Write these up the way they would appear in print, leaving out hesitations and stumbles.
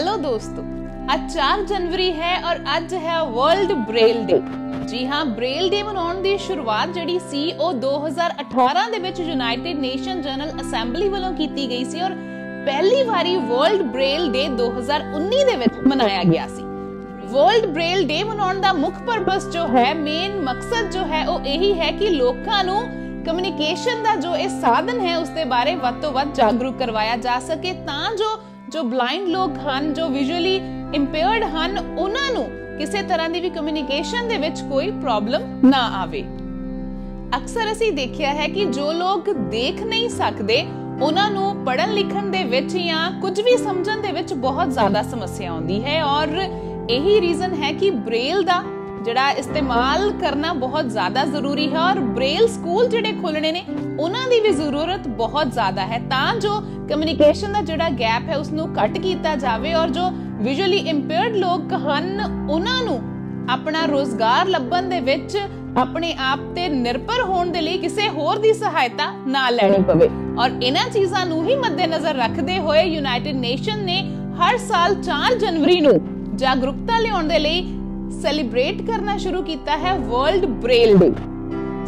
Hello दोस्तों, आज 4 जनवरी है और आज है वर्ल्ड ब्रेल डे। जी हाँ, ब्रेल डे मनाउण दी शुरुआत जड़ी सी ओ 2018 दे विच यूनाइटेड नेशन जनरल असेंबली वालों कीती गई सी और पहली बारी वर्ल्ड ब्रेल डे 2019 दे विच मनाया गया सी। वर्ल्ड ब्रेल डे मनाउण दा मुख परपस जो है, मेन मकसद जो है वो यही है कि लोकां नूं कम्युनिकेशन दा जो इस साधन है उसके बारे वध तो वध जागरूक करवाया जा सके तां जो ब्लाइंड लोग हैं, जो विजुअली इंपेयर्ड हैं, उन्हां नूं किसी तरह दी भी कम्युनिकेशन दे विच कोई प्रॉब्लम ना आवे। अक्सर असीं देखिया है कि जो लोग देख नहीं सकदे उन्हां नूं पढ़न लिखन दे विच या कुछ भी समझण दे विच बहुत ज्यादा समस्या आउंदी है और यही रीजन है कि ब्रेल दा जिहड़ा इस्तेमाल करना बहुत ज्यादा जरूरी है और ब्रेल स्कूल जिहड़े खोलने ने उन्हां दी भी जरूरत बहुत ज्यादा है तां जो कम्युनिकेशन दा जिहड़ा गैप है उसनूं कट कीता जावे और जो विजुअली इंपेयर्ड लोग हन उन्हां नूं अपना रोजगार लभण दे विच अपने आप ते निर्भर होण दे लई किसी होर दी सहायता ना लैणी पवे। और इन्हां चीज़ां नूं ही मद्देनजर रखदे होए यूनाइटेड नेशन ने हर साल 4 जनवरी नूं जागरूकता लियाउण दे लई सेलिब्रेट करना शुरू किया है वर्ल्ड ब्रेल डे।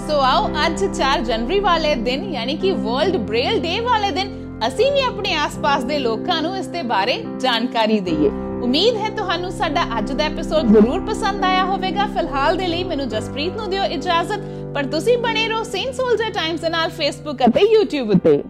सो आओ आज 4 जनवरी वाले दिन यानी कि वर्ल्ड ब्रेल डे वाले दिन असीं भी अपने आस-पास दे लोकां नूं इस दे बारे जानकारी दईए। उम्मीद है तुहानूं साडा अज दा एपिसोड जरूर पसंद आया होवेगा। फिलहाल दे लई मैनूं जसप्रीत नूं दिओ इजाजत, पर तुसीं बने रहो सेंट सोल्जर टाइम्स दे नाल फेसबुक अते यूट्यूब उते।